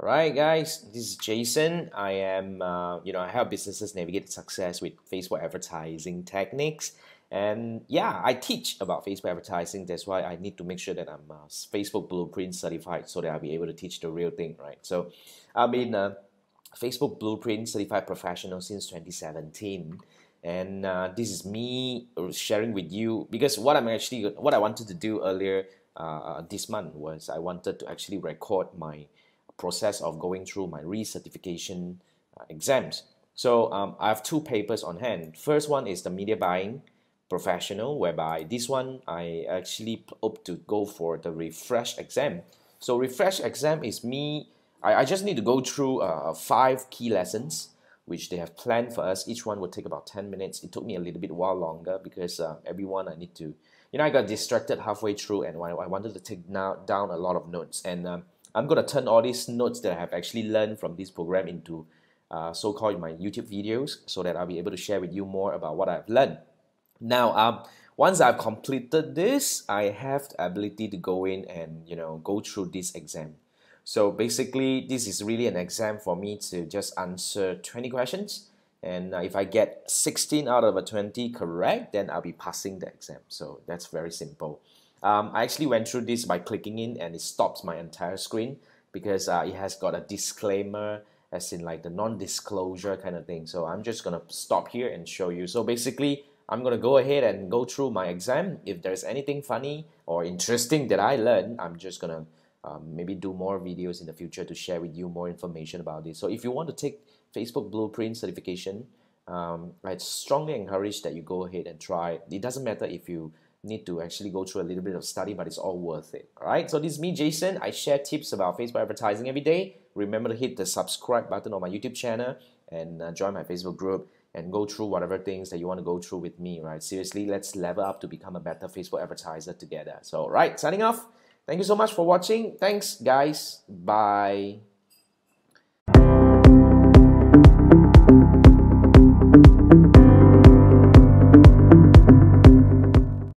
Alright guys, this is Jason. I am, I help businesses navigate success with Facebook advertising techniques. And yeah, I teach about Facebook advertising. That's why I need to make sure that I'm Facebook Blueprint certified so that I'll be able to teach the real thing, right? So I've been a Facebook Blueprint certified professional since 2017. And this is me sharing with you, because what I wanted to do earlier this month was I wanted to actually record my process of going through my recertification exams. So I have two papers on hand. First one is the media buying professional, whereby this one I actually opt to go for the refresh exam. So refresh exam is me, I just need to go through 5 key lessons which they have planned for us. Each one will take about 10 minutes. It took me a little bit while longer because everyone I need to, I got distracted halfway through and I wanted to take down a lot of notes. And I'm going to turn all these notes that I have actually learned from this program into so-called my YouTube videos so that I'll be able to share with you more about what I've learned. Now, once I've completed this, I have the ability to go in and, go through this exam. So basically, this is really an exam for me to just answer 20 questions. And if I get 16 out of 20 correct, then I'll be passing the exam. So that's very simple. I actually went through this by clicking in and it stops my entire screen because it has got a disclaimer as in like the non-disclosure kind of thing. So I'm just going to stop here and show you. So basically, I'm going to go ahead and go through my exam. If there's anything funny or interesting that I learned, I'm just going to maybe do more videos in the future to share with you more information about this. So if you want to take Facebook Blueprint certification, I strongly encourage that you go ahead and try. It doesn't matter if you need to actually go through a little bit of study, but it's all worth it. All right, so this is me, Jason. I share tips about Facebook advertising every day. Remember to hit the subscribe button on my YouTube channel and join my Facebook group and go through whatever things that you want to go through with me, right? Seriously, let's level up to become a better Facebook advertiser together. So, right, signing off. Thank you so much for watching. Thanks, guys. Bye.